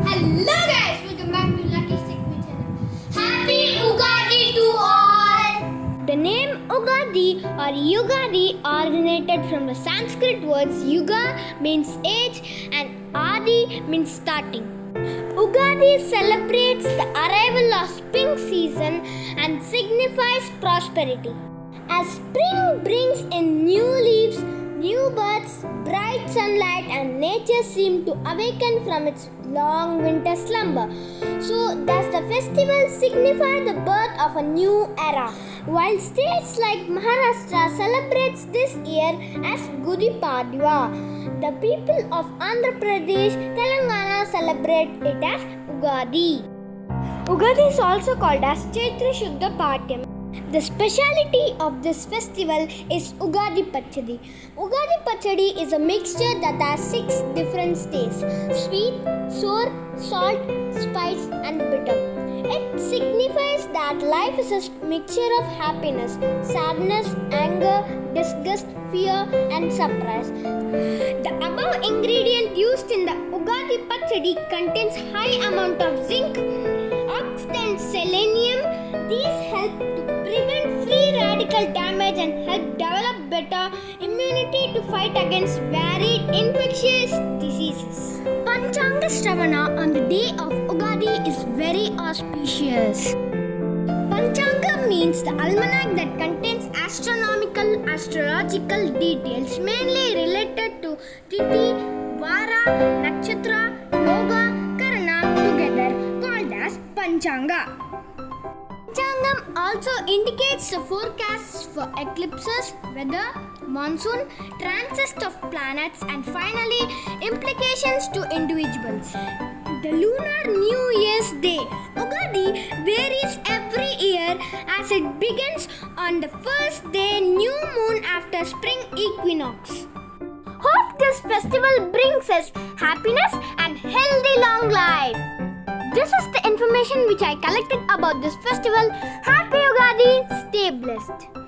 Hello guys, welcome back to Lucky Stick channel. Happy Ugadi to all. The name Ugadi or Yugadi originated from the Sanskrit words Yuga means age and Adi means starting. Ugadi celebrates the arrival of spring season and signifies prosperity. As spring brings in new leaves, new birds, bright sunlight and nature seem to awaken from its long winter slumber. So does the festival signify the birth of a new era? While states like Maharashtra celebrates this year as Gudi Padwa, the people of Andhra Pradesh, Telangana celebrate it as Ugadi. Ugadi is also called as Chaitra Shuddha Paadyami. The speciality of this festival is Ugadi Pachadi. Ugadi Pachadi is a mixture that has 6 different states: sweet, sour, salt, spice and bitter. It signifies that life is a mixture of happiness, sadness, anger, disgust, fear and surprise. The above ingredient used in the Ugadi Pachadi contains high amount of zinc, oxide, selenium. These help to prevent free radical damage and help develop better immunity to fight against varied infectious diseases. Panchanga Shravana on the day of Ugadi is very auspicious. Panchanga means the almanac that contains astronomical, astrological details mainly related to Tithi, Vara, Nakshatra, Yoga, Karana together called as Panchanga. Panchangam also indicates the forecasts for eclipses, weather, monsoon, transits of planets and finally implications to individuals. The Lunar New Year's Day, Ugadi, varies every year as it begins on the first day new moon after spring equinox. Hope this festival brings us happiness and healthy long life. This is the information which I collected about this festival. Happy Ugadi! Stay blessed!